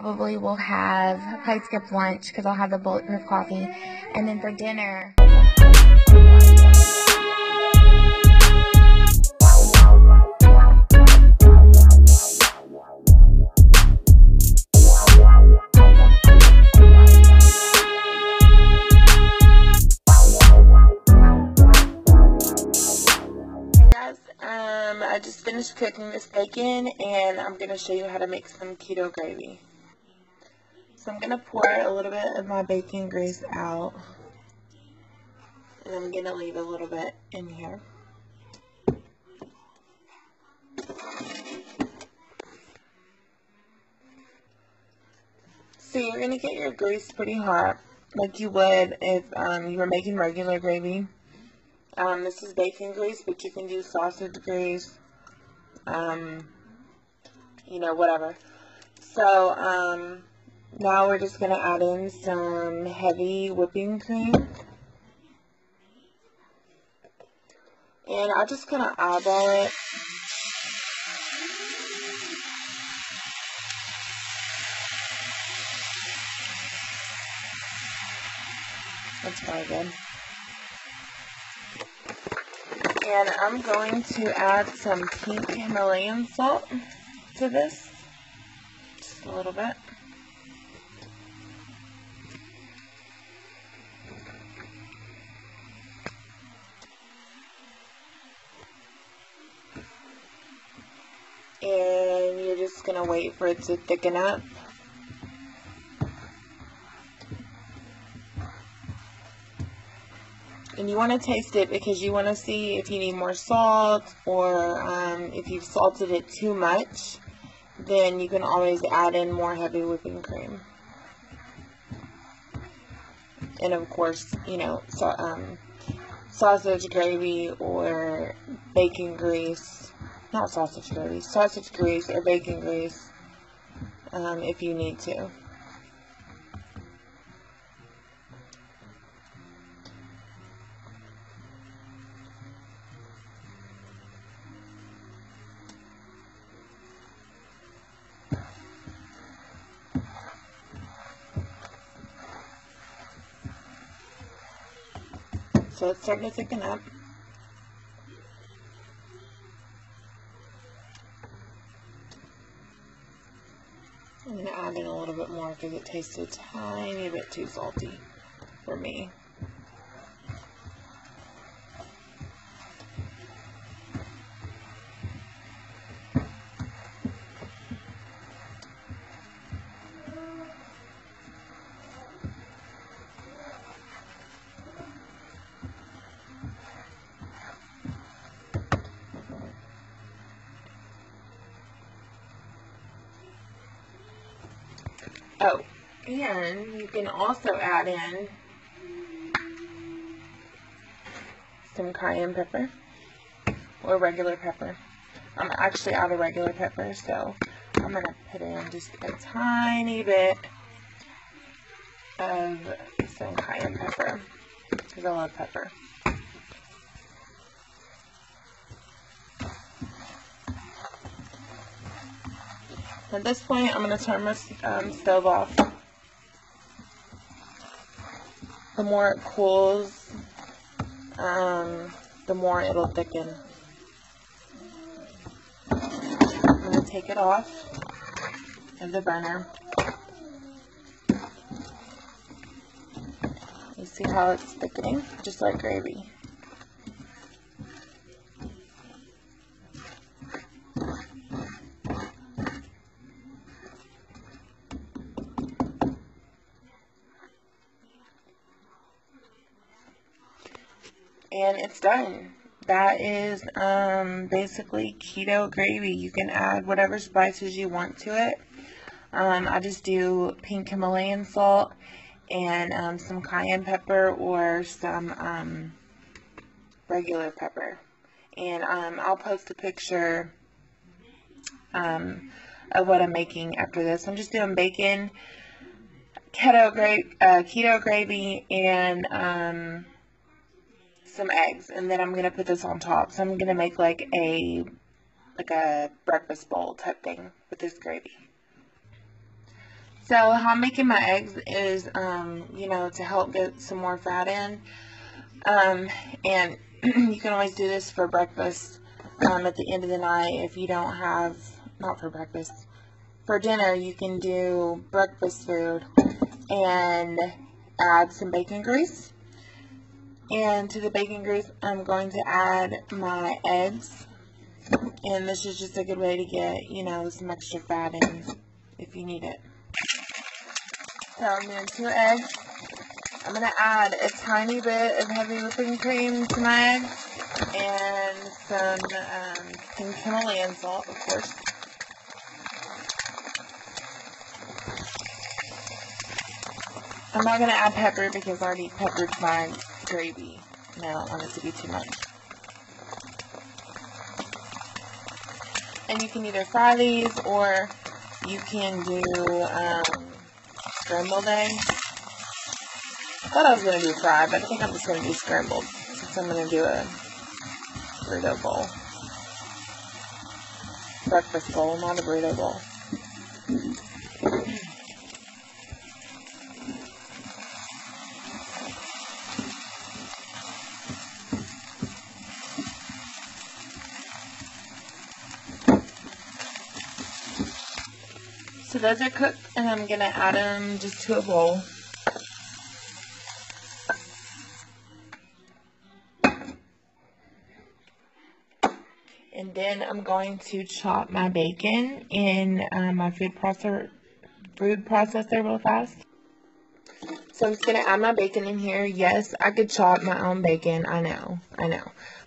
probably will have, I'll probably skip lunch because I'll have the bulletproof coffee, and then for dinner. I just finished cooking this bacon, and I'm going to show you how to make some keto gravy. So I'm going to pour a little bit of my bacon grease out, and I'm going to leave a little bit in here. So you're going to get your grease pretty hot, like you would if you were making regular gravy. This is bacon grease, but you can do sausage grease, you know, whatever. So, now we're just going to add in some heavy whipping cream. And I'm just going to eyeball it. That's probably good. And I'm going to add some pink Himalayan salt to this, just a little bit. And you're just going to wait for it to thicken up. And you want to taste it because you want to see if you need more salt, or if you've salted it too much, then you can always add in more heavy whipping cream. And of course, you know, so, sausage gravy or bacon grease, not sausage gravy, sausage grease or bacon grease if you need to. So it's starting to thicken up. I'm going to add in a little bit more because it tastes a tiny bit too salty for me. Oh, and you can also add in some cayenne pepper or regular pepper. I'm actually out of regular pepper, so I'm going to put in just a tiny bit of some cayenne pepper because I love pepper. At this point, I'm going to turn my stove off. The more it cools, the more it'll thicken. I'm going to take it off of the burner. You see how it's thickening? Just like gravy. And it's done. That is basically keto gravy. You can add whatever spices you want to it. I just do pink Himalayan salt and some cayenne pepper or some regular pepper. And I'll post a picture of what I'm making after this. I'm just doing bacon, keto gravy, and some eggs, and then I'm going to put this on top. So I'm going to make like a breakfast bowl type thing with this gravy. So how I'm making my eggs is, you know, to help get some more fat in. And you can always do this for breakfast at the end of the night if you don't have, not for breakfast, for dinner you can do breakfast food and add some bacon grease. And to the bacon grease I'm going to add my eggs. And this is just a good way to get, you know, some extra fat in if you need it. So I'm doing 2 eggs. I'm going to add a tiny bit of heavy whipping cream to my eggs and some Himalayan salt, of course. I'm not going to add pepper because I already peppered my gravy. No, I don't want it to be too much. And you can either fry these or you can do scrambled eggs. I thought I was going to do fried, but I think I'm just going to do scrambled, since I'm going to do a burrito bowl. Breakfast bowl, not a burrito bowl. So those are cooked, and I'm going to add them just to a bowl. And then I'm going to chop my bacon in my food processor real fast. So I'm just going to add my bacon in here. Yes, I could chop my own bacon. I know.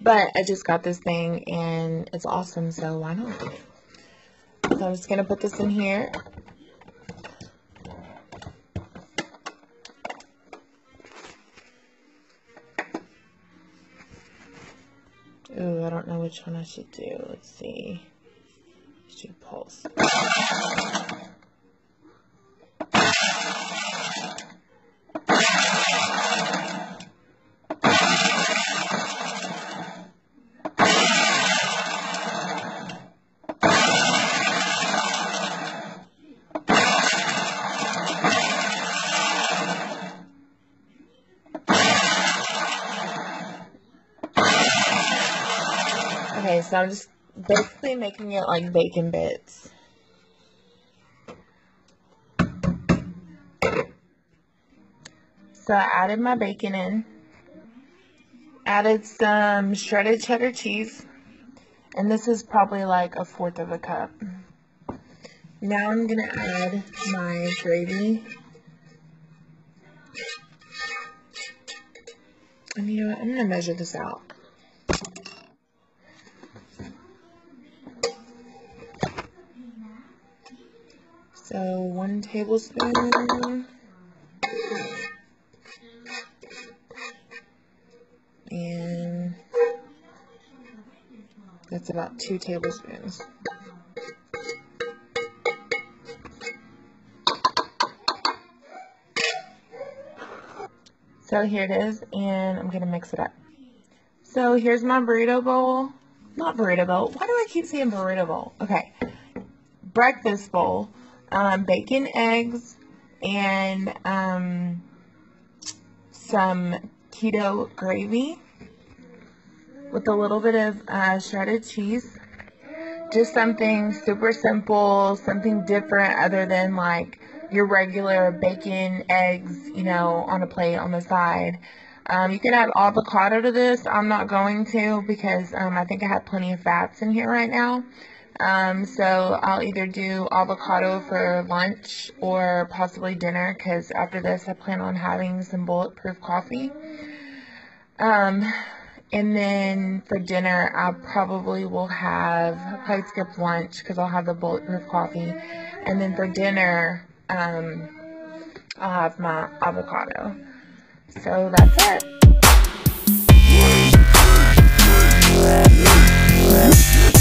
But I just got this thing and it's awesome, so why not? So I'm just going to put this in here. Ooh, I don't know which one I should do. Let's see. I should pulse. Okay, so I'm just basically making it like bacon bits. So I added my bacon in, added some shredded cheddar cheese, and this is probably like 1/4 of a cup. Now I'm going to add my gravy. And you know what, I'm going to measure this out. So 1 tablespoon, and that's about 2 tablespoons. So here it is, and I'm going to mix it up. So here's my burrito bowl, not burrito bowl, why do I keep saying burrito bowl? Okay, breakfast bowl. Bacon, eggs, and some keto gravy with a little bit of shredded cheese. Just something super simple, something different other than like your regular bacon, eggs, you know, on a plate on the side. You can add avocado to this. I'm not going to because I think I have plenty of fats in here right now. So I'll either do avocado for lunch or possibly dinner because after this I plan on having some bulletproof coffee. And then for dinner I probably will have, I'll probably skip lunch because I'll have the bulletproof coffee. And then for dinner I'll have my avocado. So that's it.